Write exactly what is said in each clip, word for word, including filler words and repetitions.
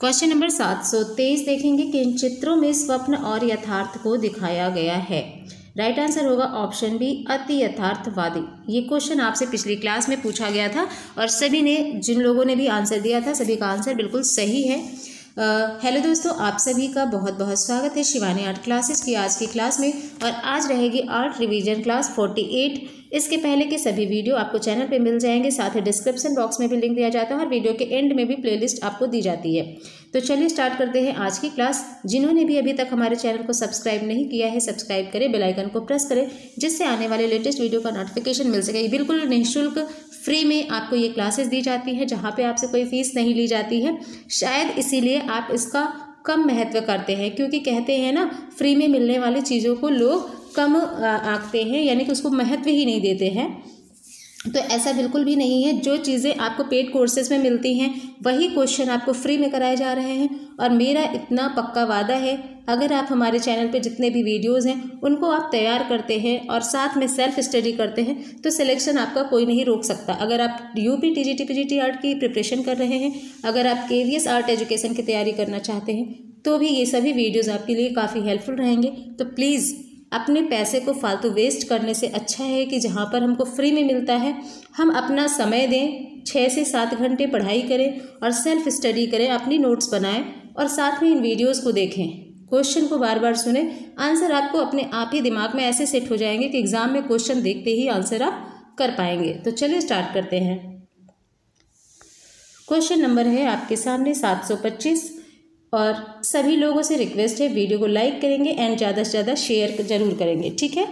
Question number सात सौ तेईस देखेंगे कि इन चित्रों में स्वप्न और यथार्थ को दिखाया गया है। राइट आंसर होगा ऑप्शन बी अति यथार्थवादी। ये क्वेश्चन आपसे पिछली क्लास में पूछा गया था और सभी ने, जिन लोगों ने भी आंसर दिया था, सभी का आंसर बिल्कुल सही है। हेलो दोस्तों, आप सभी का बहुत बहुत स्वागत है शिवानी आर्ट क्लासेस की आज की क्लास में। और आज रहेगी आर्ट रिवीजन क्लास अड़तालीस। इसके पहले के सभी वीडियो आपको चैनल पे मिल जाएंगे, साथ ही डिस्क्रिप्शन बॉक्स में भी लिंक दिया जाता है और वीडियो के एंड में भी प्लेलिस्ट आपको दी जाती है। तो चलिए स्टार्ट करते हैं आज की क्लास। जिन्होंने भी अभी तक हमारे चैनल को सब्सक्राइब नहीं किया है, सब्सक्राइब करें, बेल आइकन को प्रेस करें, जिससे आने वाले लेटेस्ट वीडियो का नोटिफिकेशन मिल सके। बिल्कुल निःशुल्क फ्री में आपको ये क्लासेस दी जाती हैं, जहाँ पे आपसे कोई फीस नहीं ली जाती है। शायद इसीलिए आप इसका कम महत्व करते हैं, क्योंकि कहते हैं ना, फ्री में मिलने वाली चीज़ों को लोग कम आंकते हैं, यानी कि उसको महत्व ही नहीं देते हैं। तो ऐसा बिल्कुल भी नहीं है। जो चीज़ें आपको पेड कोर्सेज में मिलती हैं, वही क्वेश्चन आपको फ्री में कराए जा रहे हैं। और मेरा इतना पक्का वादा है, अगर आप हमारे चैनल पे जितने भी वीडियोस हैं उनको आप तैयार करते हैं और साथ में सेल्फ स्टडी करते हैं, तो सिलेक्शन आपका कोई नहीं रोक सकता। अगर आप यूपी टीजीटी पीजीटी आर्ट की प्रिपरेशन कर रहे हैं, अगर आप केवीएस आर्ट एजुकेशन की तैयारी करना चाहते हैं, तो भी ये सभी वीडियोज़ आपके लिए काफ़ी हेल्पफुल रहेंगे। तो प्लीज़ अपने पैसे को फालतू वेस्ट करने से अच्छा है कि जहाँ पर हमको फ्री में मिलता है, हम अपना समय दें, छः से सात घंटे पढ़ाई करें और सेल्फ स्टडी करें, अपनी नोट्स बनाएं और साथ में इन वीडियोस को देखें, क्वेश्चन को बार बार सुने। आंसर आपको अपने आप ही दिमाग में ऐसे सेट हो जाएंगे कि एग्ज़ाम में क्वेश्चन देखते ही आंसर आप कर पाएंगे। तो चलिए स्टार्ट करते हैं। क्वेश्चन नंबर है आपके सामने सात सौ पच्चीस। और सभी लोगों से रिक्वेस्ट है, वीडियो को लाइक करेंगे एंड ज़्यादा से ज़्यादा शेयर जरूर करेंगे, ठीक है।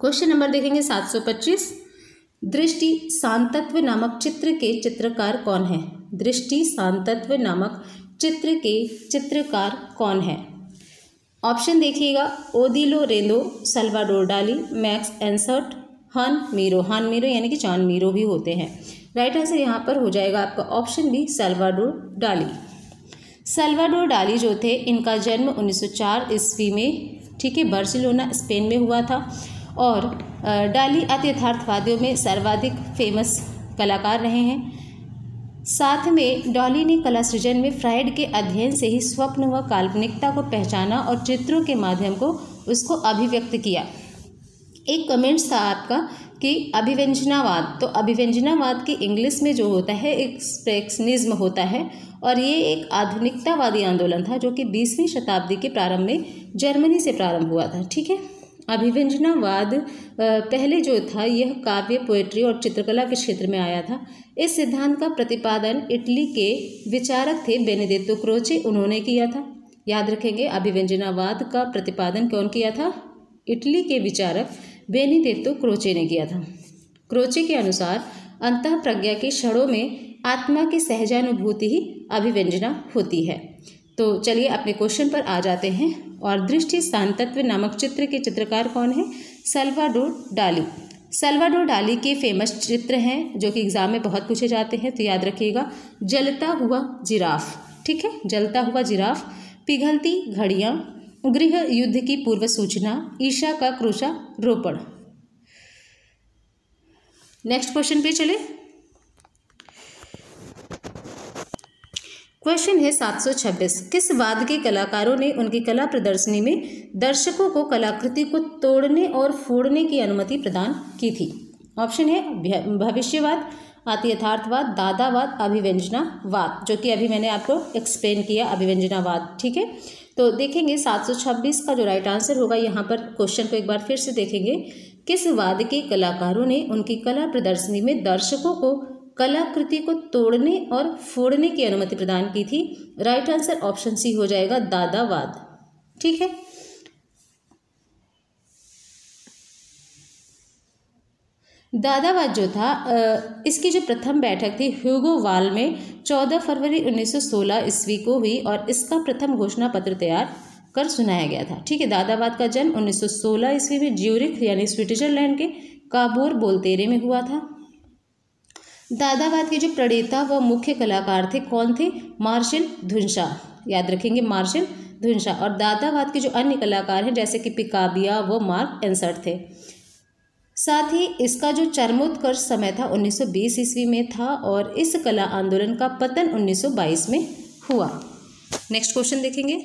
क्वेश्चन नंबर देखेंगे सात सौ पच्चीस। दृष्टि सांतत्व नामक चित्र के चित्रकार कौन है? दृष्टि सांतत्व नामक चित्र के चित्रकार कौन है? ऑप्शन देखिएगा, ओदिलो रेंदो, सल्वाडोर डाली, मैक्स एर्न्स्ट, हान मीरो। हान मीरो यानी कि जॉन मीरो भी होते हैं। राइट आंसर यहाँ पर हो जाएगा आपका option B Salvador Dali. Salvador Dali जो थे, इनका जन्म उन्नीस सौ चार ईस्वी में, ठीक है, बार्सिलोना स्पेन में हुआ था। और डाली अति यथार्थवादियों में सर्वाधिक फेमस कलाकार रहे हैं। साथ में डाली ने कला सृजन में फ्रायड के अध्ययन से ही स्वप्न व काल्पनिकता को पहचाना और चित्रों के माध्यम को उसको अभिव्यक्त किया। एक कमेंट्स था आपका कि अभिव्यंजनावाद, तो अभिव्यंजनावाद की इंग्लिश में जो होता है एक्सप्रेशनिज्म होता है, और ये एक आधुनिकतावादी आंदोलन था जो कि बीसवीं शताब्दी के प्रारंभ में जर्मनी से प्रारंभ हुआ था, ठीक है। अभिव्यंजनावाद पहले जो था, यह काव्य, पोएट्री और चित्रकला के क्षेत्र में आया था। इस सिद्धांत का प्रतिपादन इटली के विचारक थे बेनेडेट्टो क्रोचे, उन्होंने किया था। याद रखेंगे, अभिव्यंजनावाद का प्रतिपादन कौन किया था? इटली के विचारक बेनेडेट्टो क्रोचे ने किया था। क्रोचे के अनुसार अंतः प्रज्ञा के क्षणों में आत्मा की सहजानुभूति ही अभिव्यंजना होती है। तो चलिए अपने क्वेश्चन पर आ जाते हैं। और दृष्टि सांतत्व नामक चित्र के चित्रकार कौन है? Salvador Dali. सल्वाडोर डाली के फेमस चित्र हैं जो कि एग्जाम में बहुत पूछे जाते हैं, तो याद रखिएगा, जलता हुआ जिराफ, ठीक है, जलता हुआ जिराफ, पिघलती घड़ियाँ, गृह युद्ध की पूर्व सूचना, ईशा का कृषारोपण। नेक्स्ट क्वेश्चन पे चले। क्वेश्चन है सात सौ छब्बीस। किस वाद के कलाकारों ने उनकी कला प्रदर्शनी में दर्शकों को कलाकृति को तोड़ने और फोड़ने की अनुमति प्रदान की थी? ऑप्शन है भविष्यवाद, आति यथार्थवाद, दादावाद, अभिव्यंजनावाद, जो कि अभी मैंने आपको एक्सप्लेन किया, अभिव्यंजनावाद, ठीक है। तो देखेंगे सात सौ छब्बीस का जो राइट आंसर होगा, यहाँ पर क्वेश्चन को एक बार फिर से देखेंगे। किस वाद के कलाकारों ने उनकी कला प्रदर्शनी में दर्शकों को कलाकृति को तोड़ने और फोड़ने की अनुमति प्रदान की थी? राइट आंसर ऑप्शन सी हो जाएगा, दादावाद, ठीक है। दादावाद जो था, इसकी जो प्रथम बैठक थी ह्यूगो वाल में चौदह फरवरी उन्नीस सौ सोलह ईस्वी को हुई और इसका प्रथम घोषणा पत्र तैयार कर सुनाया गया था, ठीक है। दादावाद का जन्म उन्नीस सौ सोलह ईस्वी में ज्यूरिख यानी स्विट्जरलैंड के काबोर बोलतेरे में हुआ था। दादावाद के जो प्रणेता व मुख्य कलाकार थे, कौन थे? मार्शल दुशांब, याद रखेंगे, मार्शल दुशांब। और दादावाद के जो अन्य कलाकार हैं, जैसे कि पिकाबिया व मार्क एर्न्स्ट थे। साथ ही इसका जो चरमोत्कर्ष समय था उन्नीस सौ बीस ईस्वी में था और इस कला आंदोलन का पतन उन्नीस सौ बाईस में हुआ। नेक्स्ट क्वेश्चन देखेंगे,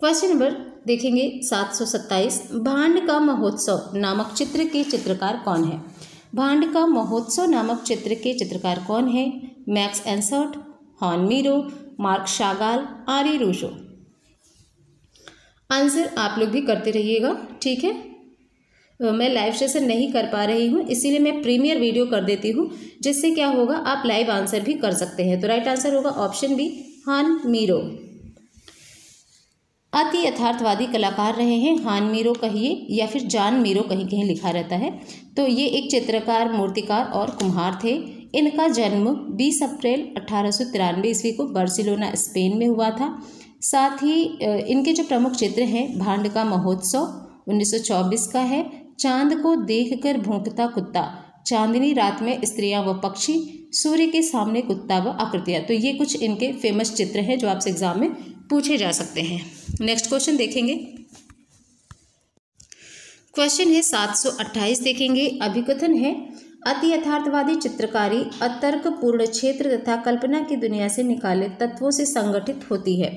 क्वेश्चन नंबर देखेंगे सात सौ सत्ताईस। भांड का महोत्सव नामक चित्र के चित्रकार कौन है? भांड का महोत्सव नामक चित्र के चित्रकार कौन है? Max Ernst, Joan Miro, Marc Chagall, Henri Rousseau. Answer आप लोग भी करते रहिएगा, ठीक है। मैं लाइव सेशन नहीं कर पा रही हूँ इसीलिए मैं प्रीमियर वीडियो कर देती हूँ, जिससे क्या होगा आप लाइव आंसर भी कर सकते हैं। तो राइट आंसर होगा ऑप्शन बी, जॉन मिरो। अति यथार्थवादी कलाकार रहे हैं, जॉन मिरो कहिए या फिर जॉन मिरो कहीं कहीं लिखा रहता है। तो ये एक चित्रकार, मूर्तिकार और कुम्हार थे। इनका जन्म बीस अप्रैल अठारह सौ तिरानवे ईस्वी को बार्सिलोना स्पेन में हुआ था। साथ ही इनके जो प्रमुख चित्र हैं, भांड का महोत्सव उन्नीस सौ चौबीस का है, चांद को देखकर भौंकता कुत्ता, चांदनी रात में स्त्रियां व पक्षी, सूर्य के सामने कुत्ता व आकृतियां। तो ये कुछ इनके फेमस चित्र हैं जो आपसे एग्जाम में पूछे जा सकते हैं। नेक्स्ट क्वेश्चन देखेंगे, क्वेश्चन है सात सौ अट्ठाईस देखेंगे। अभिकथन है, अति यथार्थवादी चित्रकारी अतर्कपूर्ण क्षेत्र तथा कल्पना की दुनिया से निकाले तत्वों से संगठित होती है।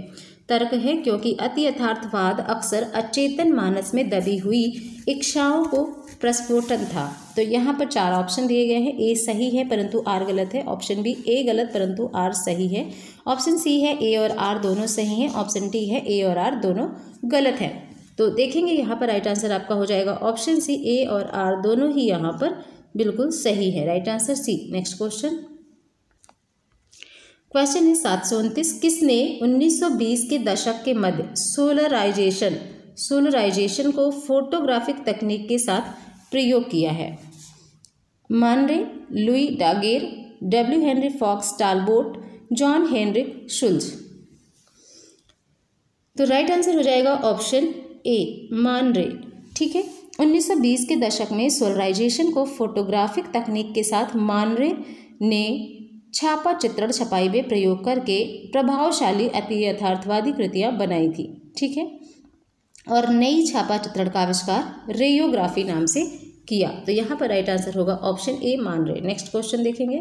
तर्क है क्योंकि अति यथार्थवाद अक्सर अचेतन मानस में दबी हुई इच्छाओं को प्रस्फोटन था। तो यहाँ पर चार ऑप्शन दिए गए हैं। ए सही है परंतु आर गलत है, ऑप्शन बी ए गलत परंतु आर सही है, ऑप्शन सी है ए और आर दोनों सही हैं, ऑप्शन डी है ए और आर दोनों गलत हैं। तो देखेंगे यहाँ पर राइट आंसर आपका हो जाएगा ऑप्शन सी, ए और आर दोनों ही यहाँ पर बिल्कुल सही है, right answer C. Next question, question है सात सौ उनतीस। किसने उन्नीस सौ बीस के दशक के मध्य सोलराइजेशन सोलराइजेशन को फोटोग्राफिक तकनीक के साथ प्रयोग किया है? Man Ray, Louis Daguerre, W Henry Fox Talbot, John Heinrich Schulze. तो राइट आंसर हो जाएगा ऑप्शन ए, मान रे, ठीक है। उन्नीस सौ बीस के दशक में सोलराइजेशन को फोटोग्राफिक तकनीक के साथ मान रे ने छापा चित्रण छपाई में प्रयोग करके प्रभावशाली अति यथार्थवादी कृतियां बनाई थी, ठीक है। और नई छापा चित्रण का आविष्कार रेयोग्राफी नाम से किया। तो यहाँ पर राइट आंसर होगा option A, Man Ray. Next question देखेंगे,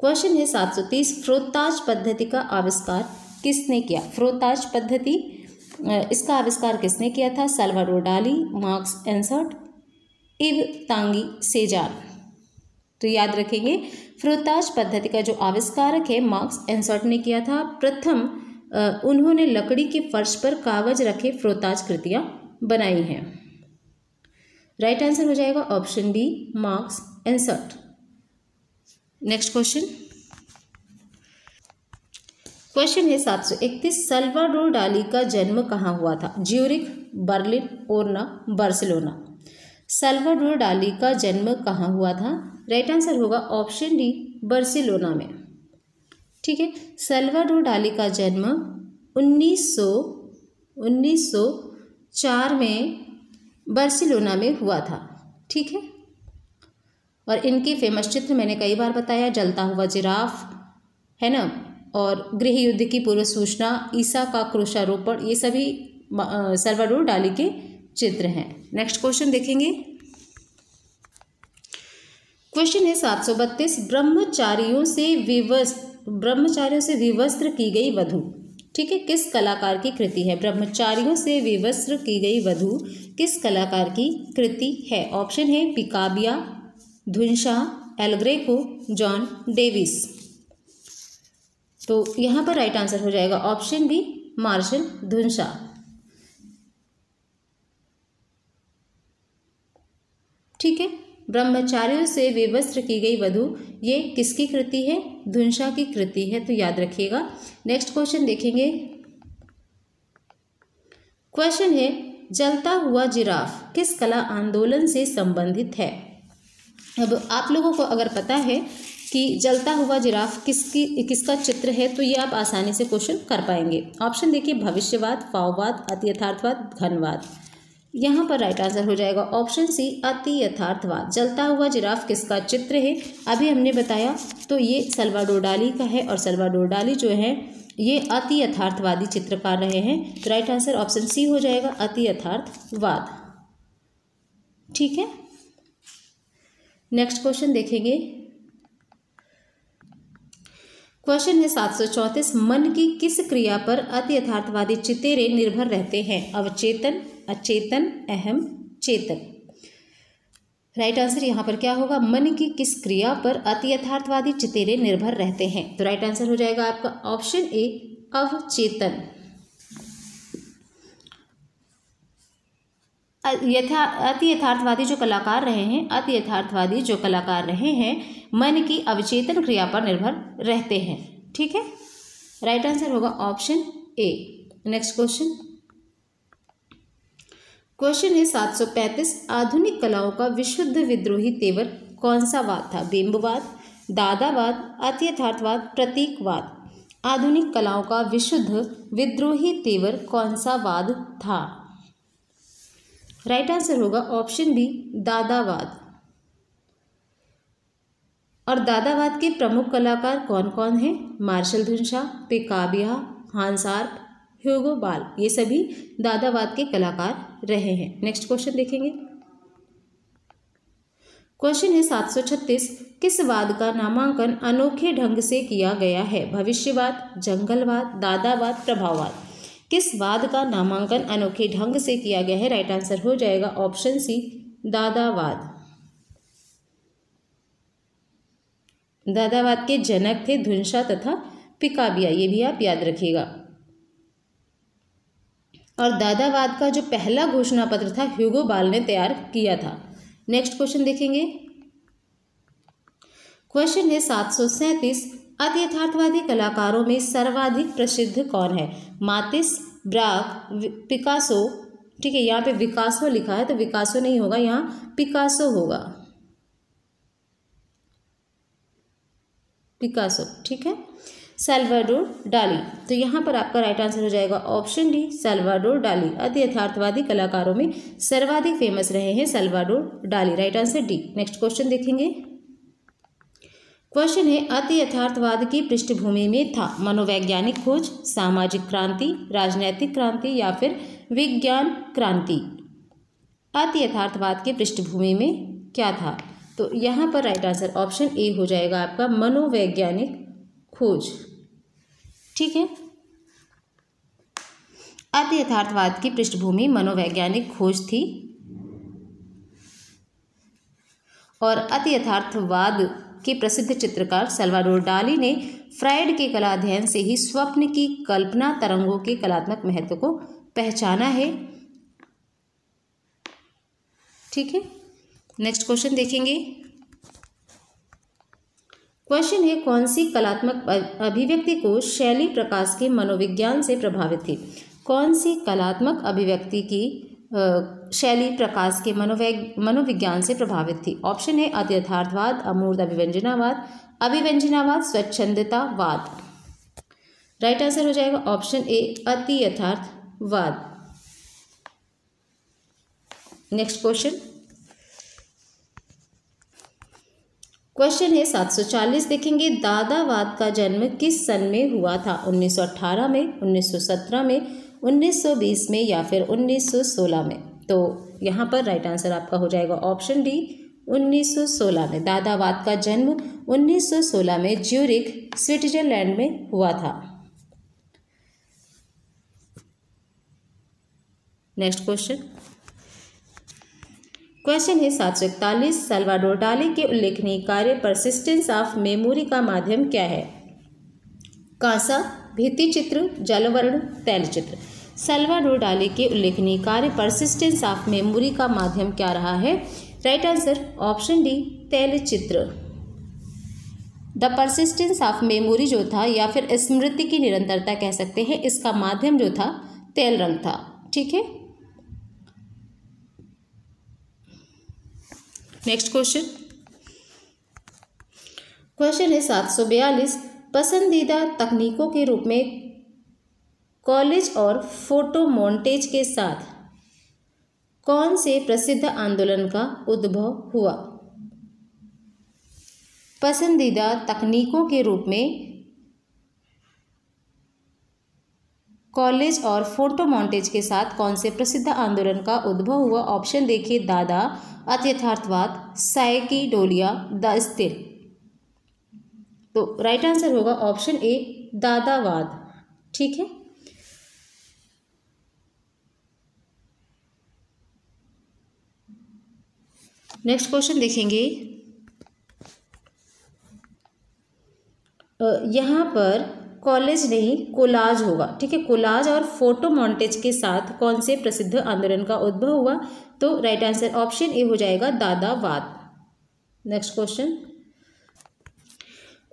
क्वेश्चन है सात सौ तीस। फ्रोताज पद्धति का आविष्कार किसने किया? फ्रोताज पद्धति, इसका आविष्कार किसने किया था? साल्वाडोर डाली, मार्क्स एनसर्ट, इव तांगी सेजान। तो याद रखेंगे फ्रोताज पद्धति का जो आविष्कारक है मार्क्स एनसर्ट ने किया था। प्रथम उन्होंने लकड़ी के फर्श पर कागज रखे फ्रोताज कृतियां बनाई हैं। राइट आंसर हो जाएगा option B, Max Ernst. Next question, question है सात सौ इकतीस। साल्वाडोर डाली का जन्म कहाँ हुआ था? ज्यूरिख, बर्लिन, ओरना, बार्सिलोना। साल्वाडोर डाली का जन्म कहाँ हुआ था? राइट आंसर होगा ऑप्शन डी, बार्सिलोना में, ठीक है। साल्वाडोर डाली का जन्म उन्नीस सौ उन्नीस सौ चार में बार्सिलोना में हुआ था, ठीक है। और इनके फेमस चित्र मैंने कई बार बताया, जलता हुआ जिराफ है ना, और गृह युद्ध की पूर्व सूचना, ईसा का क्रोशारोपण, ये सभी साल्वाडोर डाली के चित्र हैं। नेक्स्ट क्वेश्चन देखेंगे, क्वेश्चन है सात सौ बत्तीस। ब्रह्मचारियों से विवस्त्र ब्रह्मचारियों से विवस्त्र की गई वधू, ठीक है, किस कलाकार की कृति है? ब्रह्मचारियों से विवस्त्र की गई वधू किस कलाकार की कृति है? ऑप्शन है पिकाबिया, धुनशा, एलग्रेको, जॉन डेविस। तो यहाँ पर राइट आंसर हो जाएगा ऑप्शन बी, मार्शल धुनशा। ठीक है, ब्रह्मचारियों से विवस्त्र की गई वधू ये किसकी कृति है? धुनशा की कृति है, तो याद रखिएगा। नेक्स्ट क्वेश्चन देखेंगे, क्वेश्चन है जलता हुआ जिराफ किस कला आंदोलन से संबंधित है? अब आप लोगों को अगर पता है कि जलता हुआ जिराफ किसकी किसका चित्र है तो ये आप आसानी से क्वेश्चन कर पाएंगे। ऑप्शन देखिए, भविष्यवाद, भाववाद, अति यथार्थवाद, घनवाद। यहाँ पर राइट आंसर हो जाएगा ऑप्शन सी, अति यथार्थवाद। जलता हुआ जिराफ किसका चित्र है अभी हमने बताया, तो ये साल्वाडोर डाली का है और साल्वाडोर डाली जो है ये अति यथार्थवादी चित्रकार रहे हैं। तो राइट आंसर ऑप्शन सी हो जाएगा, अति यथार्थवाद। ठीक है। नेक्स्ट क्वेश्चन देखेंगे, क्वेश्चन है सात सौ चौंतीस, मन की किस क्रिया पर अति यथार्थवादी चितेरे निर्भर रहते हैं? अवचेतन, अचेतन, अहम, चेतन। राइट आंसर यहाँ पर क्या होगा? मन की किस क्रिया पर अति यथार्थवादी चितेरे निर्भर रहते हैं? तो राइट आंसर हो जाएगा आपका ऑप्शन ए, अवचेतन। यथा अति यथार्थवादी जो कलाकार रहे हैं अति यथार्थवादी जो कलाकार रहे हैं मन की अवचेतन क्रिया पर निर्भर रहते हैं। ठीक है, राइट आंसर होगा option A. Next question, question है सात सौ पैंतीस, आधुनिक कलाओं का विशुद्ध विद्रोही तेवर कौन सा वाद था? बिंबवाद, दादावाद, अति यथार्थवाद, प्रतीकवाद। आधुनिक कलाओं का विशुद्ध विद्रोही तेवर कौन सा वाद था? राइट आंसर होगा ऑप्शन बी, दादावाद। और दादावाद के प्रमुख कलाकार कौन कौन हैं? Marcel Duchamp, Picabia, Hans Arp, Hugo Ball, ये सभी दादावाद के कलाकार रहे हैं। नेक्स्ट क्वेश्चन देखेंगे, क्वेश्चन है सात सौ छत्तीस, किस वाद का नामांकन अनोखे ढंग से किया गया है? भविष्यवाद, जंगलवाद, दादावाद, प्रभाववाद। किस वाद का नामांकन अनोखे ढंग से किया गया है? राइट आंसर हो जाएगा ऑप्शन सी, दादावाद। दादावाद के जनक थे दुशां तथा पिकाबिया, ये भी आप याद रखिएगा। और दादावाद का जो पहला घोषणा पत्र था ह्यूगो बाल ने तैयार किया था। नेक्स्ट क्वेश्चन देखेंगे, क्वेश्चन है सात सौ सैंतीस, अति यथार्थवादी कलाकारों में सर्वाधिक प्रसिद्ध कौन है? Matisse, Braque, Picasso. ठीक है, यहाँ पे विकासो लिखा है तो विकासो नहीं होगा, यहाँ पिकासो होगा, पिकासो। ठीक है, साल्वाडोर डाली, तो यहाँ पर आपका राइट आंसर हो जाएगा ऑप्शन डी, साल्वाडोर डाली। अति यथार्थवादी कलाकारों में सर्वाधिक फेमस रहे हैं Salvador Dali, right answer D. Next question देखेंगे, क्वेश्चन है अति यथार्थवाद की पृष्ठभूमि में था मनोवैज्ञानिक खोज, सामाजिक क्रांति, राजनैतिक क्रांति या फिर विज्ञान क्रांति। अति यथार्थवाद की पृष्ठभूमि में क्या था? तो यहाँ पर राइट आंसर ऑप्शन ए हो जाएगा आपका, मनोवैज्ञानिक खोज। ठीक है, अति यथार्थवाद की पृष्ठभूमि मनोवैज्ञानिक खोज थी और अति यथार्थवाद के प्रसिद्ध चित्रकार साल्वाडोर डाली ने फ्रायड के कला अध्ययन से ही स्वप्न की कल्पना तरंगों के कलात्मक महत्व को पहचाना है। ठीक है, नेक्स्ट क्वेश्चन देखेंगे, क्वेश्चन है कौन सी कलात्मक अभिव्यक्ति को शैली प्रकाश के मनोविज्ञान से प्रभावित थी? कौन सी कलात्मक अभिव्यक्ति की शैली प्रकाश के मनोवैज्ञ मनोविज्ञान से प्रभावित थी? ऑप्शन है अति यथार्थवाद, अमूर्त अभिव्यंजनावाद, अभिव्यंजनावाद, स्वच्छंदतावाद। राइट आंसर हो जाएगा ऑप्शन ए, अति यथार्थवाद। नेक्स्ट क्वेश्चन, क्वेश्चन है सात सौ चालीस, देखेंगे दादावाद का जन्म किस सन में हुआ था? उन्नीस सौ अठारह में, उन्नीस सौ सत्रह में, उन्नीस सौ बीस में या फिर उन्नीस सौ सोलह में। तो यहाँ पर राइट आंसर आपका हो जाएगा ऑप्शन डी, उन्नीस सौ सोलह में। दादावाद का जन्म उन्नीस सौ सोलह में ज्यूरिख, स्विट्जरलैंड में हुआ था। नेक्स्ट क्वेश्चन, क्वेश्चन है सात सौ इकतालीस, साल्वाडोर डाली के उल्लेखनीय कार्य परसिस्टेंस ऑफ मेमोरी का माध्यम क्या है? कांसा, भित्तिचित्र, जलवर्ण, तैलचित्र। साल्वाडोर डाली के उल्लेखनीय कार्य परसिस्टेंस ऑफ मेमोरी का माध्यम क्या रहा है? राइट आंसर ऑप्शन डी, तैलचित्र। द परसिस्टेंस ऑफ मेमोरी जो था या फिर स्मृति की निरंतरता कह सकते हैं, इसका माध्यम जो था तैल रंग था। ठीक है, नेक्स्ट क्वेश्चन, क्वेश्चन है सात सौ बयालीस, पसंदीदा तकनीकों के रूप में कॉलेज और फोटो मोन्टेज के साथ कौन से प्रसिद्ध आंदोलन का उद्भव हुआ? पसंदीदा तकनीकों के रूप में कॉलेज और फोटो मॉन्टेज के साथ कौन से प्रसिद्ध आंदोलन का उद्भव हुआ? ऑप्शन देखिए, दादा, अत्यथार्थवाद, साइकिडोलिया, द स्थिर। तो राइट आंसर होगा ऑप्शन ए, दादावाद। ठीक है, नेक्स्ट क्वेश्चन देखेंगे। यहाँ पर कॉलेज नहीं, कोलाज होगा। ठीक है, कोलाज और फोटो मॉन्टेज के साथ कौन से प्रसिद्ध आंदोलन का उद्भव हुआ? तो राइट आंसर ऑप्शन ए हो जाएगा, दादावाद। नेक्स्ट क्वेश्चन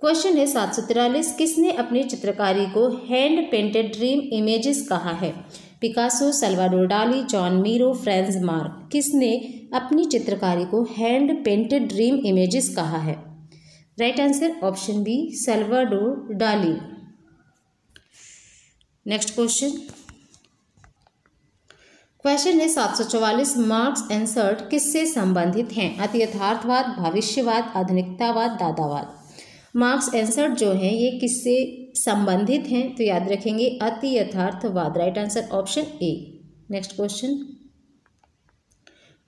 क्वेश्चन है सात सौ तिरालीस, किसने अपनी चित्रकारी को हैंड पेंटेड ड्रीम इमेजेस कहा है? Picasso, Salvador Dali, Joan Miro, Franz Marc. किसने अपनी चित्रकारी को हैंड पेंटेड ड्रीम इमेजेस कहा है? Right answer option B, Salvador Dali. Next question question है सात सौ चौवालीस, मार्क्स एंसर्ट किससे संबंधित हैं? अति यथार्थवाद, भविष्यवाद, आधुनिकतावाद, दादावाद। मार्क्स एंसर्ट जो हैं ये किससे संबंधित हैं? तो याद रखेंगे अति यथार्थवाद। Right answer option A. Next question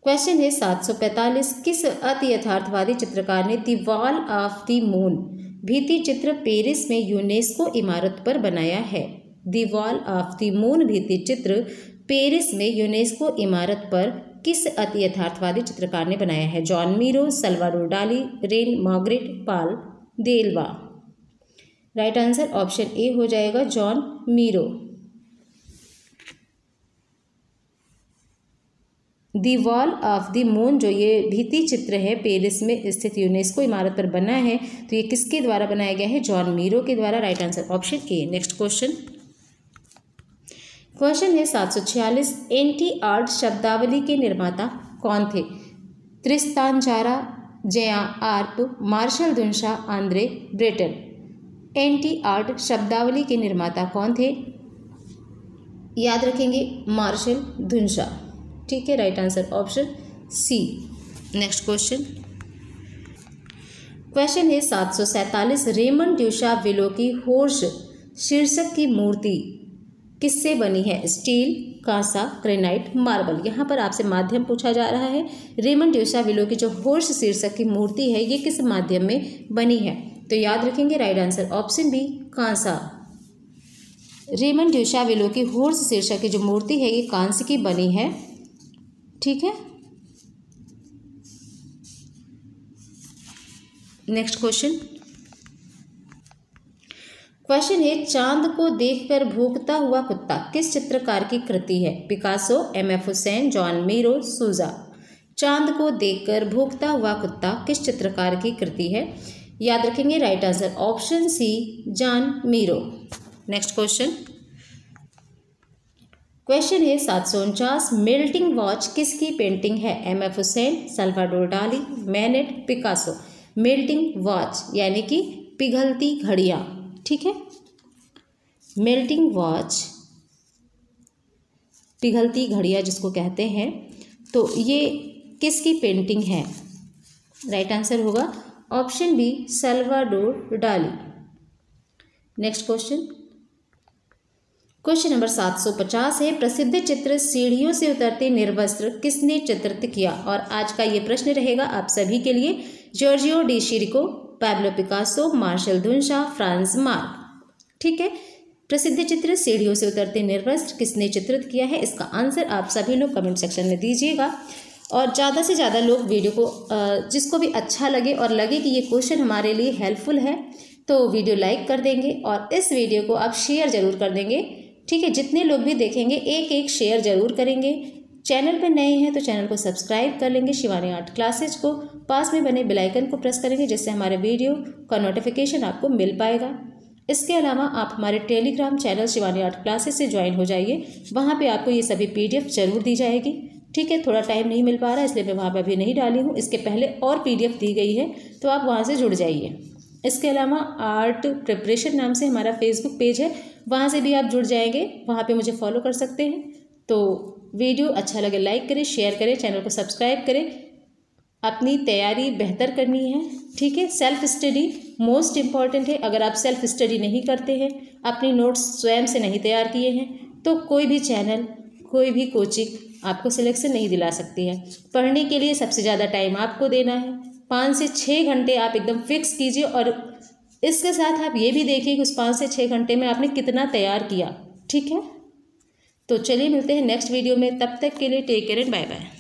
question है सात सौ पैंतालीस, किस अति यथार्थवादी चित्रकार ने दी वॉल ऑफ द मून भित्ति चित्र पेरिस में यूनेस्को इमारत पर बनाया है? दी वॉल ऑफ द मून भित्ति चित्र पेरिस में यूनेस्को इमारत पर किस अति यथार्थवादी चित्रकार ने बनाया है? Joan Miro, Salvador Dali, rain Magritte, Paul Delvaux. Right answer option A हो जाएगा, Joan Miro. The wall of the moon, जो ये भित्ति चित्र है पेरिस में स्थित यूनेस्को इमारत पर बना है, तो ये किसके द्वारा बनाया गया है? जॉन मीरो के द्वारा। Right answer option A. Next question question है सात सौ छियालीस, एंटी आर्ट शब्दावली के निर्माता कौन थे? Tristan Tzara, Jean Arp, Marcel Duchamp, Andre Breton. Anti art शब्दावली के निर्माता कौन थे? याद रखेंगे मार्शल दुंशा। ठीक है, right answer option C. Next question question है सात सौ सैंतालीस, रेमंड ड्यूशा विलो की होर्स शीर्षक की मूर्ति किससे बनी है? स्टील, कांसा, ग्रेनाइट, मार्बल। यहाँ पर आपसे माध्यम पूछा जा रहा है। रेमंड ड्यूशा विलो की जो होर्स शीर्षक की मूर्ति है ये किस माध्यम में बनी है? तो याद रखेंगे राइट आंसर ऑप्शन बी, कांसा। रेमंड ड्यूशा विलो की होर्स शीर्षक की जो मूर्ति है ये कांस्य की बनी है। ठीक है, नेक्स्ट क्वेश्चन क्वेश्चन है चांद को देखकर भूखता हुआ कुत्ता किस चित्रकार की कृति है? Picasso, M F Husain, Joan Miro, Souza. चांद को देखकर भूखता हुआ कुत्ता किस चित्रकार की कृति है? याद रखेंगे right answer option C, Joan Miro. Next question question है सात सौ उनचास, मेल्टिंग वॉच किसकी पेंटिंग है? M F Husain, Salvador Dali, Manet, Picasso. Melting watch यानी कि पिघलती घड़ियाँ। ठीक है, मेल्टिंग वॉच पिघलती घड़ियाँ जिसको कहते हैं, तो ये किसकी पेंटिंग है? राइट आंसर होगा option B, Salvador Dali. Next question question number सात सौ पचास है, प्रसिद्ध चित्र सीढ़ियों से उतरते निर्वस्त्र किसने चित्रित किया? और आज का ये प्रश्न रहेगा आप सभी के लिए। Giorgio de Chirico, Pablo Picasso, Marcel Duchamp, Franz Marc. ठीक है, प्रसिद्ध चित्र सीढ़ियों से उतरते निर्वस्त्र किसने चित्रित किया है? इसका आंसर आप सभी लोग कमेंट सेक्शन में दीजिएगा, और ज़्यादा से ज़्यादा लोग वीडियो को, जिसको भी अच्छा लगे और लगे कि ये क्वेश्चन हमारे लिए हेल्पफुल है, तो वीडियो लाइक कर देंगे और इस वीडियो को आप शेयर ज़रूर कर देंगे। ठीक है, जितने लोग भी देखेंगे एक एक शेयर जरूर करेंगे। चैनल पर नए हैं तो चैनल को सब्सक्राइब कर लेंगे, शिवानी आर्ट क्लासेज को, पास में बने बेल आइकन को प्रेस करेंगे, जिससे हमारे वीडियो का नोटिफिकेशन आपको मिल पाएगा। इसके अलावा आप हमारे Telegram channel Shivani art classes से ज्वाइन हो जाइए, वहाँ पे आपको ये सभी पी डी एफ जरूर दी जाएगी। ठीक है, थोड़ा टाइम नहीं मिल पा रहा इसलिए मैं वहाँ पर अभी नहीं डाली हूँ, इसके पहले और पी डी एफ दी गई है, तो आप वहाँ से जुड़ जाइए। इसके अलावा आर्ट प्रिपरेशन नाम से हमारा फेसबुक पेज है, वहाँ से भी आप जुड़ जाएंगे, वहाँ पे मुझे फॉलो कर सकते हैं। तो वीडियो अच्छा लगे लाइक करें, शेयर करें, चैनल को सब्सक्राइब करें। अपनी तैयारी बेहतर करनी है। ठीक है, सेल्फ स्टडी मोस्ट इम्पॉर्टेंट है। अगर आप सेल्फ स्टडी नहीं करते हैं, अपनी नोट्स स्वयं से नहीं तैयार किए हैं, तो कोई भी चैनल, कोई भी कोचिंग आपको सिलेक्शन नहीं दिला सकती है। पढ़ने के लिए सबसे ज़्यादा टाइम आपको देना है, पाँच से छः घंटे आप एकदम फिक्स कीजिए। और इसके साथ आप ये भी देखिए कि उस पाँच से छः घंटे में आपने कितना तैयार किया, ठीक है। तो चलिए मिलते हैं नेक्स्ट वीडियो में, तब तक के लिए take care and bye bye.